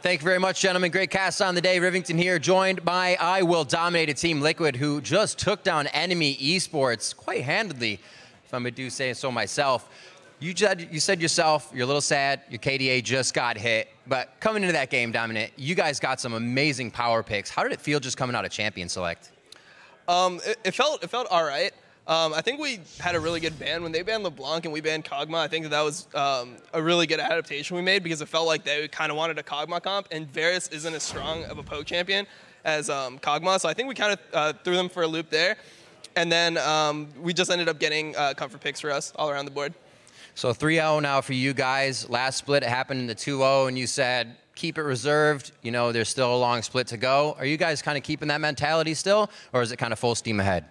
Thank you very much, gentlemen. Great cast on the day. Rivington here, joined by I Will Dominate, Team Liquid, who just took down Enemy eSports quite handedly, if I do say so myself. You said yourself, you're a little sad, your KDA just got hit. But coming into that game, Dominant, you guys got some amazing power picks. How did it feel just coming out of Champion Select? It felt all right. I think we had a really good ban. When they banned LeBlanc and we banned Kog'Maw, I think that was a really good adaptation we made, because it felt like they kind of wanted a Kog'Maw comp, and Varus isn't as strong of a poke champion as Kog'Maw, so I think we kind of threw them for a loop there. And then we just ended up getting comfort picks for us all around the board. So 3-0 now for you guys. Last split, it happened in the 2-0, and you said, keep it reserved. You know, there's still a long split to go. Are you guys kind of keeping that mentality still, or is it kind of full steam ahead?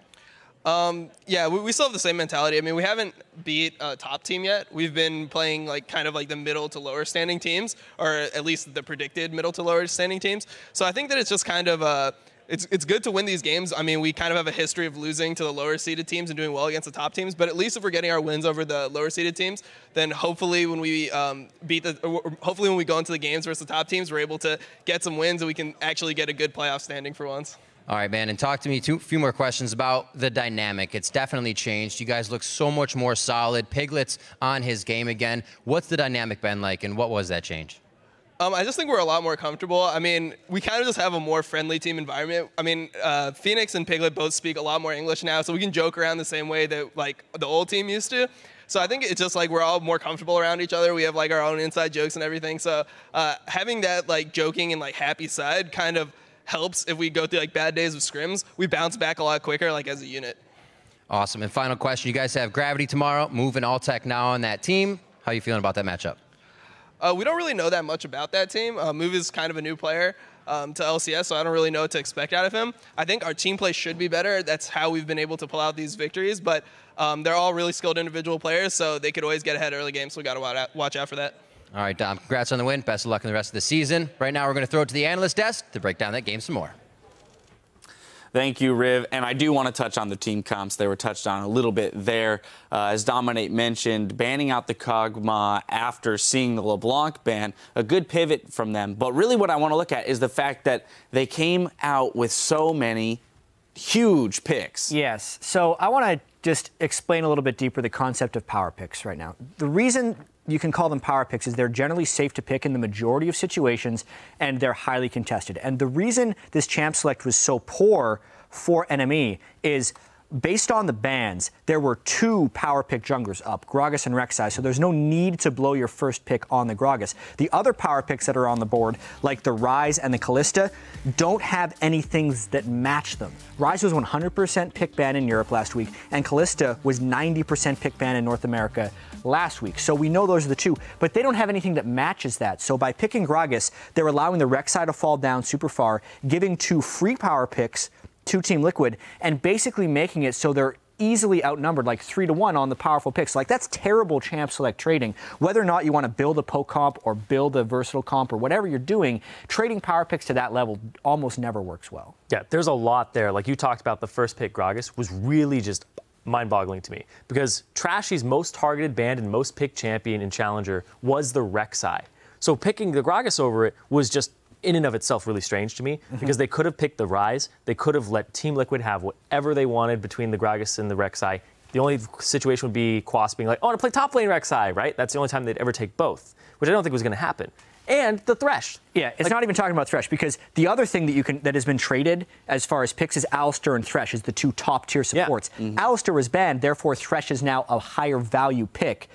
Yeah, we still have the same mentality. I mean, we haven't beat a top team yet. We've been playing like kind of like the middle to lower standing teams, or at least the predicted middle to lower standing teams. So I think that it's just kind of it's good to win these games. I mean, we kind of have a history of losing to the lower seeded teams and doing well against the top teams, but at least if we're getting our wins over the lower seeded teams, then hopefully when we hopefully when we go into the games versus the top teams, we're able to get some wins and we can actually get a good playoff standing for once. All right, man, and talk to me a few more questions about the dynamic. It's definitely changed. You guys look so much more solid. Piglet's on his game again. What's the dynamic been like, and what was that change? I just think we're a lot more comfortable. I mean, we kind of just have a more friendly team environment. I mean, FeniX and Piglet both speak a lot more English now, so we can joke around the same way that like the old team used to. So I think it's just like we're all more comfortable around each other. We have like our own inside jokes and everything. So having that like joking and like happy side kind of helps. If we go through like bad days of scrims, we bounce back a lot quicker like as a unit. Awesome. And final question, you guys have Gravity tomorrow, moving Altec now on that team. How are you feeling about that matchup? We don't really know that much about that team. Move is kind of a new player to LCS, so I don't really know what to expect out of him. I think our team play should be better. That's how we've been able to pull out these victories, but they're all really skilled individual players, so they could always get ahead early game, so we got to watch out for that. All right, Dom, congrats on the win. Best of luck in the rest of the season. Right now, we're going to throw it to the analyst desk to break down that game some more. Thank you, Riv. And I do want to touch on the team comps. They were touched on a little bit there. As Dominate mentioned, banning out the Kog'Maw after seeing the LeBlanc ban, a good pivot from them. But really what I want to look at is the fact that they came out with so many huge picks. Yes. So I want to just explain a little bit deeper the concept of power picks right now. The reason you can call them power picks is they're generally safe to pick in the majority of situations, and they're highly contested. And the reason this champ select was so poor for NME is based on the bans, there were two power pick junglers up, Gragas and Rek'Sai, so there's no need to blow your first pick on the Gragas. The other power picks that are on the board, like the Ryze and the Callista, don't have any things that match them. Ryze was 100% pick ban in Europe last week, and Callista was 90% pick ban in North America last week. So we know those are the two, but they don't have anything that matches that. So by picking Gragas, they're allowing the Rek'Sai to fall down super far, giving two free power picks to Team Liquid, and basically making it so they're easily outnumbered, like 3-1 on the powerful picks. Like, that's terrible champ select trading. Whether or not you want to build a poke comp or build a versatile comp or whatever you're doing, trading power picks to that level almost never works well. Yeah, there's a lot there. Like you talked about, the first pick, Gragas, was really just mind-boggling to me, because Trashy's most targeted band and most picked champion in Challenger was the Rek'Sai. So picking the Gragas over it was just in and of itself really strange to me, because they could have picked the Ryze, they could have let Team Liquid have whatever they wanted between the Gragas and the Rek'Sai. The only situation would be Quas being like, oh, I want to play top lane Rek'Sai, right? That's the only time they'd ever take both, which I don't think was going to happen. And the Thresh. Yeah, it's like, not even talking about Thresh, because the other thing that you can that has been traded as far as picks is Alistair and Thresh as the two top-tier supports. Yeah. Alistair was banned, therefore Thresh is now a higher value pick,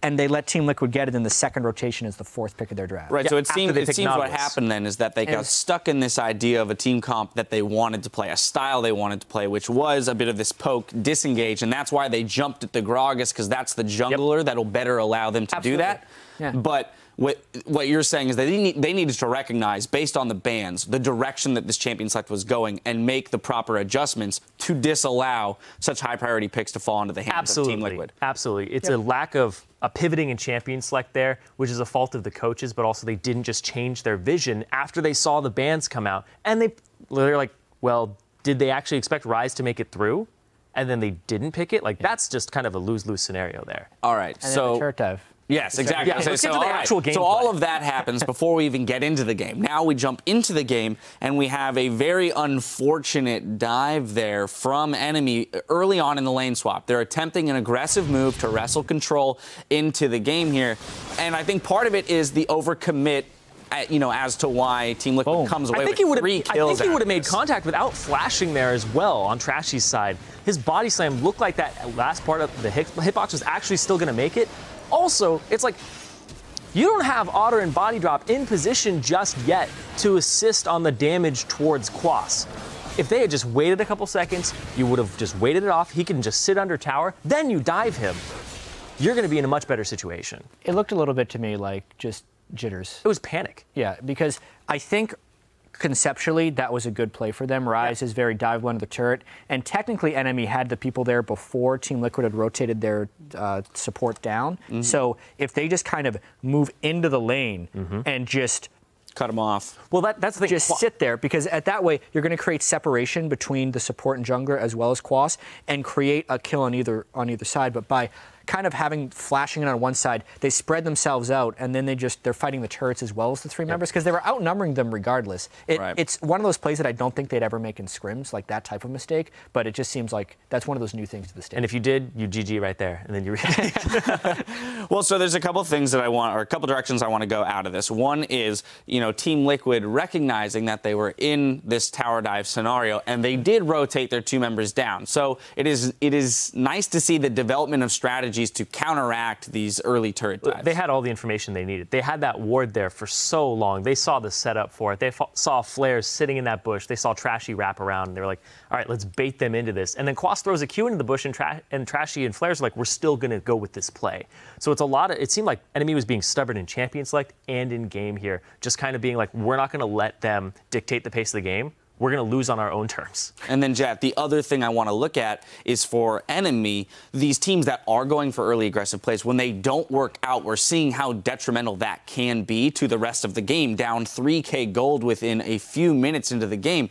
and they let Team Liquid get it in the second rotation as the fourth pick of their draft. Right, yeah, so it seems what happened then is that they got stuck in this idea of a team comp that they wanted to play, a style they wanted to play, which was a bit of this poke disengage, and that's why they jumped at the Gragas, because that's the jungler that'll better allow them to do that. Yeah. But what you're saying is that they needed to recognize, based on the bans, the direction that this champion select was going and make the proper adjustments to disallow such high-priority picks to fall into the hands of Team Liquid. Absolutely. It's a lack of a pivoting in champion select there, which is a fault of the coaches, but also they didn't just change their vision after they saw the bans come out. And they're like, well, did they actually expect Ryze to make it through? And then they didn't pick it? Like, that's just kind of a lose-lose scenario there. All right, and so Yes, exactly. Yeah, so all of that happens before we even get into the game. Now we jump into the game, and we have a very unfortunate dive there from enemy early on in the lane swap. They're attempting an aggressive move to wrestle control into the game here, and I think part of it is the overcommit. You know, as to why Team Liquid comes away with 3 kills. I think he would have made contact without flashing there as well on Trashy's side. His body slam looked like that last part of the hitbox was actually still going to make it. Also, it's like you don't have Otter and Body Drop in position just yet to assist on the damage towards Quas. If they had just waited a couple seconds, you would have just waited it off. He can just sit under tower, then you dive him. You're going to be in a much better situation. It looked a little bit to me like just jitters. It was panic. Yeah, because I think conceptually that was a good play for them. Ryze is very dive under the turret, and technically enemy had the people there before Team Liquid had rotated their support down. So if they just kind of move into the lane and just cut them off. Well, that's the thing. Just sit there, because at that way you're going to create separation between the support and jungler as well as Quas, and create a kill on either side. But by kind of having flashing it on one side, they spread themselves out, and then they're fighting the turrets as well as the three members, because they were outnumbering them regardless. It's one of those plays that I don't think they'd ever make in scrims, like that type of mistake, but it just seems like that's one of those new things to the stage. And if you did, you GG right there, and then you Well, so there's a couple things that I want, or a couple directions I want to go out of this. One is, you know, Team Liquid recognizing that they were in this tower dive scenario, and they did rotate their two members down. So it is nice to see the development of strategy to counteract these early turret dives. They had all the information they needed. They had that ward there for so long. They saw the setup for it. They saw Flares sitting in that bush. They saw Trashy wrap around, and they were like, all right, let's bait them into this. And then Quas throws a Q into the bush, and Trashy and Flares are like, we're still going to go with this play. So it's a lot of, it seemed like enemy was being stubborn in champion select and in game here, just kind of being like, we're not going to let them dictate the pace of the game. We're going to lose on our own terms. And then, Jet, the other thing I want to look at is for enemy, these teams that are going for early aggressive plays, when they don't work out, we're seeing how detrimental that can be to the rest of the game, down 3K gold within a few minutes into the game.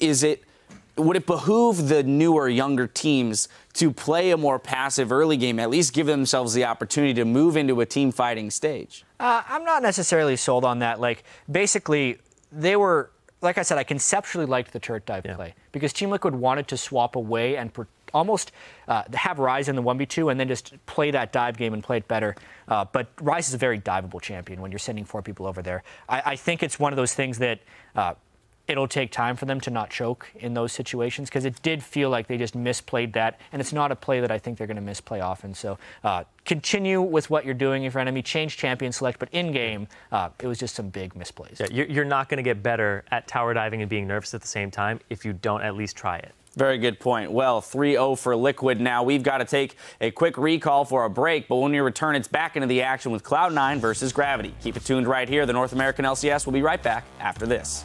Would it behoove the newer, younger teams to play a more passive early game, at least give themselves the opportunity to move into a team fighting stage? I'm not necessarily sold on that. Like, basically, they were... Like I said, I conceptually liked the turret dive play, because Team Liquid wanted to swap away and almost have Ryze in the 1v2 and then just play that dive game and play it better. But Ryze is a very diveable champion when you're sending 4 people over there. I think it's one of those things that it'll take time for them to not choke in those situations, because it did feel like they just misplayed that, and it's not a play that I think they're going to misplay often. So continue with what you're doing for enemy, change champion select, but in-game, it was just some big misplays. Yeah, you're not going to get better at tower diving and being nervous at the same time if you don't at least try it. Very good point. Well, 3-0 for Liquid now. We've got to take a quick recall for a break, but when we return, it's back into the action with Cloud9 versus Gravity. Keep it tuned right here. The North American LCS will be right back after this.